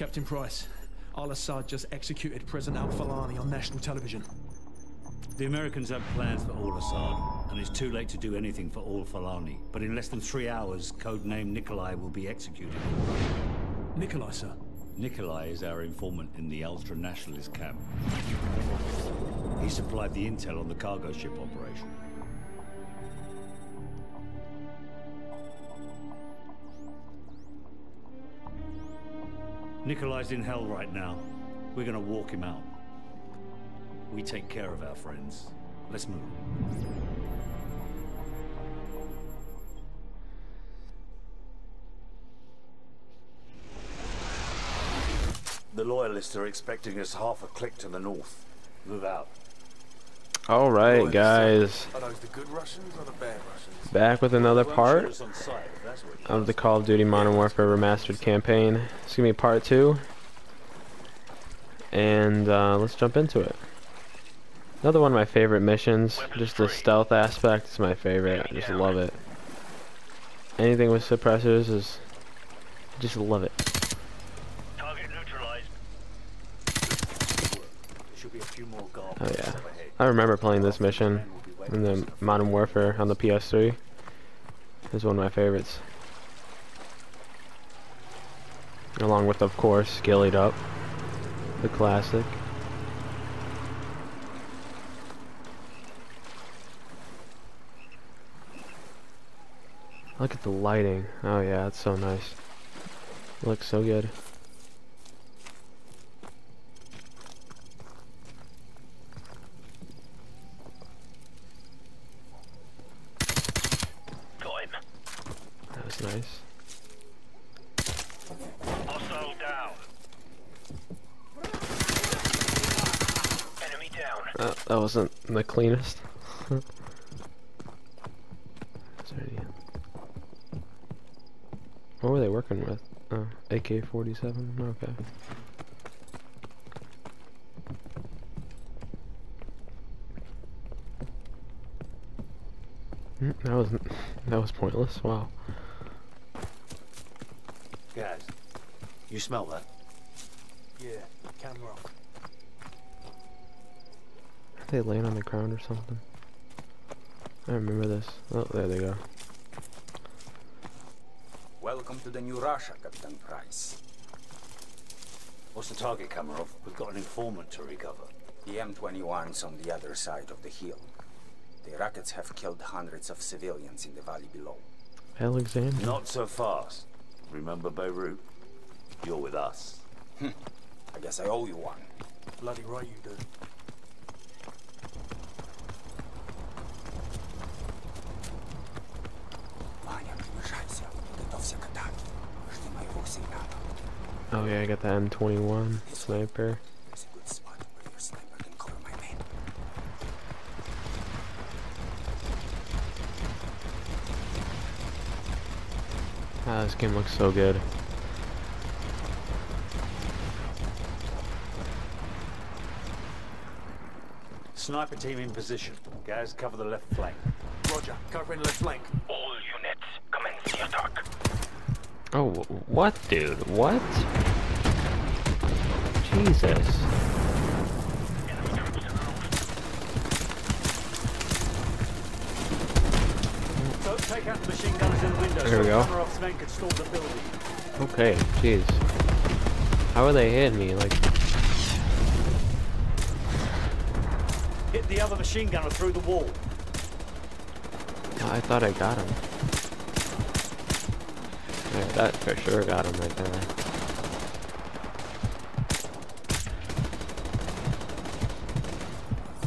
Captain Price, Al-Assad just executed President Al-Falani on national television. The Americans have plans for Al-Assad, and it's too late to do anything for Al-Falani. But in less than 3 hours, codename Nikolai will be executed. Nikolai, sir? Nikolai is our informant in the ultra-nationalist camp. He supplied the intel on the cargo ship operation. Nikolai's in hell right now. We're gonna walk him out. We take care of our friends. Let's move. The Loyalists are expecting us half a click to the north. Move out. All right, guys. Are those the good Russians or the bad Russians? Back with another part of the Call of Duty Modern Warfare Remastered campaign. It's gonna be part 2. And let's jump into it. Another one of my favorite missions. Just the stealth aspect is my favorite. I just love it. Anything with suppressors is... just love it. Target neutralized. Should be a few more guards. Oh yeah. I remember playing this mission in the Modern Warfare on the PS3. It's one of my favorites. Along with, of course, Ghillied Up. The classic. Look at the lighting. Oh yeah, it's so nice. It looks so good. Got him. That was nice. Hostile down. Enemy down. That wasn't the cleanest. What were they working with? Oh, AK-47? Okay. That was pointless. Wow. Guys, you smell that? Yeah, Kamarov. Are they laying on the ground or something? I remember this. Oh, there they go. Welcome to the new Russia, Captain Price. What's the target, Kamarov? We've got an informant to recover. The M21's on the other side of the hill. The rockets have killed hundreds of civilians in the valley below. Alexander? Not so fast. Remember Beirut? You're with us. I guess I owe you one. Bloody right you do. Oh yeah, I got the M21 sniper. There's a good spot where your sniper can cover my man. Ah, this game looks so good. Sniper team in position. Guys, cover the left flank. Roger, covering left flank. All units, commence the attack. Oh, what, dude? What? Jesus. Don't take out the machine guns in the window. There we go. Okay, jeez. How are they hitting me? Like, hit the other machine gunner through the wall. I thought I got him. Yeah, that for sure got him right there.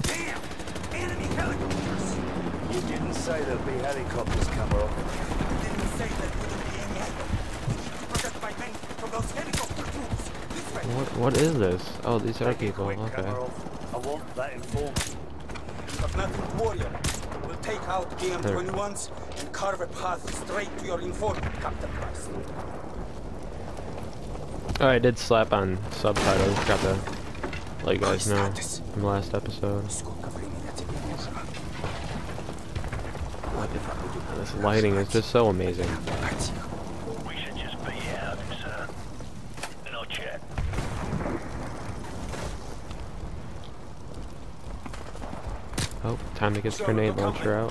Damn! Enemy helicopters! You didn't say there'd be helicopters come up. You didn't say that wouldn't be any helicopters. You should protect my men from those helicopter troops. This way. What is this? Oh, these are people. Okay. I want that information. But nothing, warrior. We'll take out the M21s and carve a path straight to your informant, Captain Price. Oh, I did slap on subtitles. Got to let you guys know from the last episode. This lighting is just so amazing. We should just be out, sir. Not yet. Oh, time to get the grenade launcher out.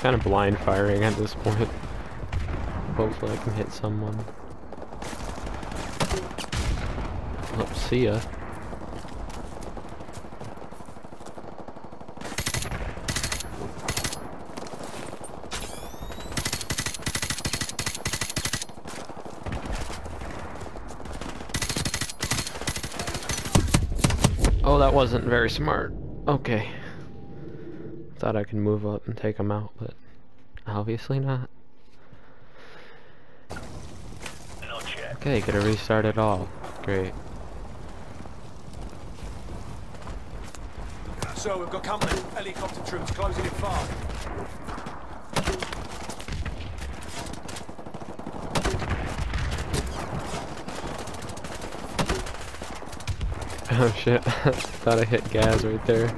Kind of blind firing at this point. Hopefully I can hit someone. Let's see ya. Oh, that wasn't very smart. Okay. Thought I could move up and take him out, but obviously not. Okay, gonna restart it all. Great. So we've got company. Helicopter troops closing in fast. Oh shit, thought I hit Gaz right there.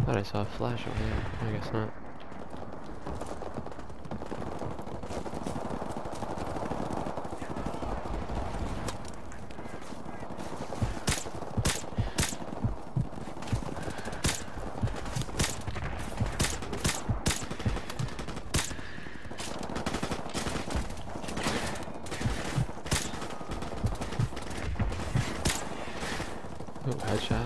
I thought I saw a flash over here. I guess not. Oh, headshot.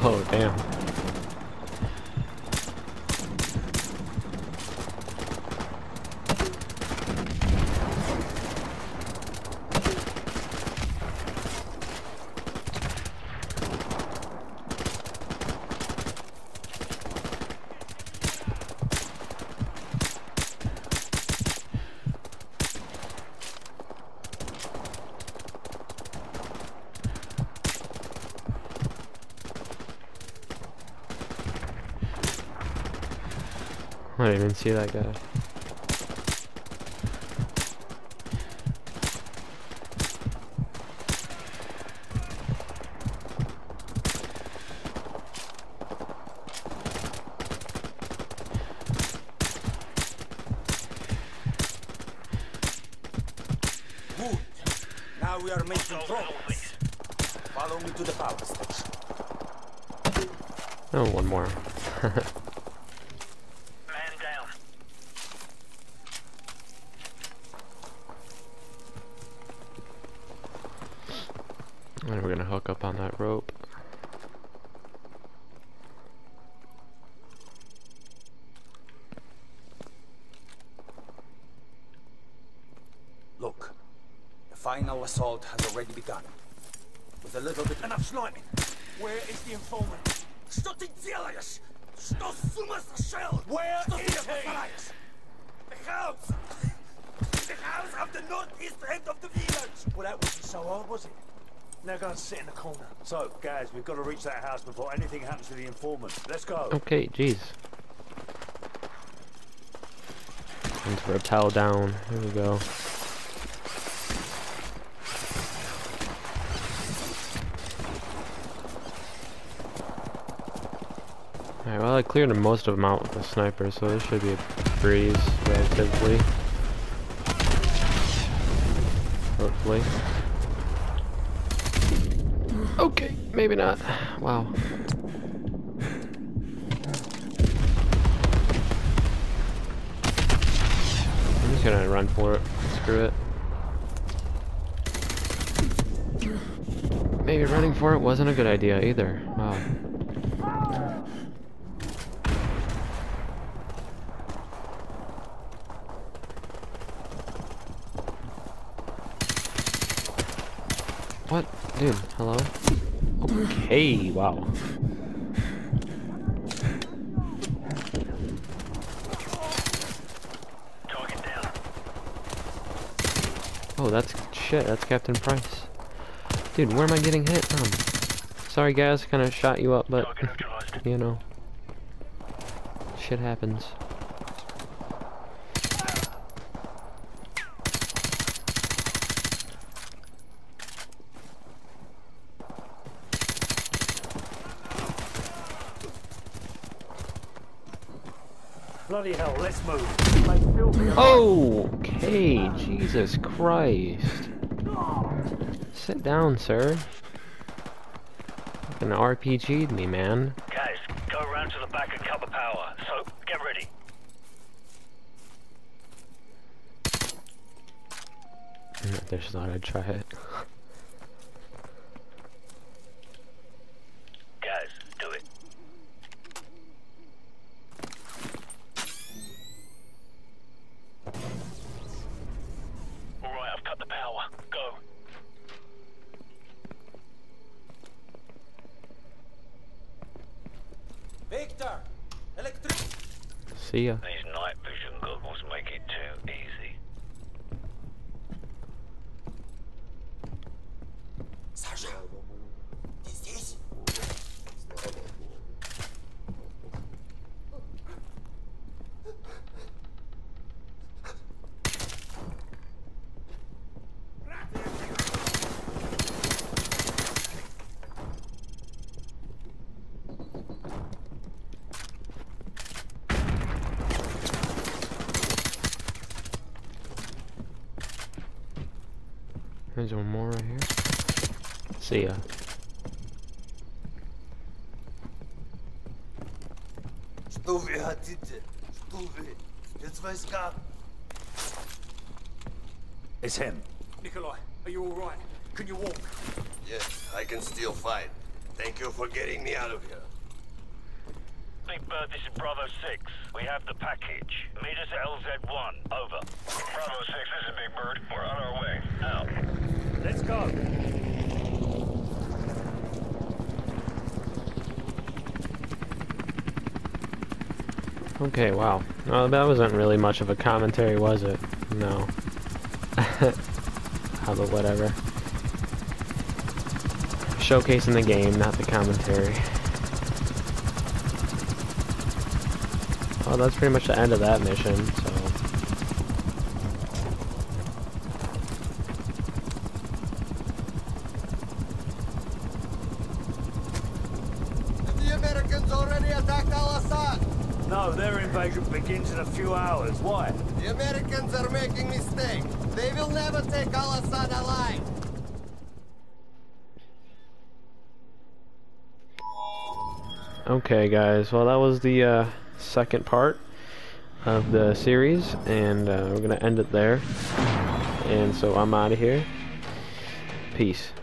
Oh, damn. I didn't even see that guy. Good. Now we are making progress. Follow me to the power station. Oh, one more. And we're gonna hook up on that rope. Look, the final assault has already begun. With a little bit enough sniping. Where is the informant? Stop it, Zealous! Stop the shell! Where is he? The house! The house of the northeast end of the village! Well, that wasn't so hard, was it? Now go and sit in the corner. So, guys, we've got to reach that house before anything happens to the informant. Let's go. Okay, jeez. Let's rappel down. Here we go. Alright, well, I cleared most of them out with the sniper, so this should be a breeze, relatively. Hopefully. Okay, maybe not. Wow. I'm just gonna run for it. Screw it. Maybe running for it wasn't a good idea either. Wow. What? Dude, hello? Okay, wow. Oh, that's shit. That's Captain Price. Dude, where am I getting hit from? Sorry, Gaz, kind of shot you up, but you know, shit happens. Bloody hell, let's move. Oh, okay, Jesus Christ. Sit down, sir. Fucking RPG'd me, man. Guys, go around to the back and cover power, so get ready. I just thought I'd try it. See ya. These night vision goggles make it too easy. There's one more right here. See ya. It's him. Nikolai, are you alright? Can you walk? Yes, I can still fight. Thank you for getting me out of here. Big Bird, this is Bravo 6. We have the package. Meet us at LZ1. Over. Bravo 6, this is Big Bird. We're on our way. Out. Let's go. Okay, wow. Well, that wasn't really much of a commentary, was it? No. How about whatever. Showcasing the game, not the commentary. Well, that's pretty much the end of that mission, so... No, their invasion begins in a few hours. Why? The Americans are making mistakes. They will never take Al-Assad alive. Okay, guys. Well, that was the second part of the series, and we're gonna end it there. And so I'm out of here. Peace.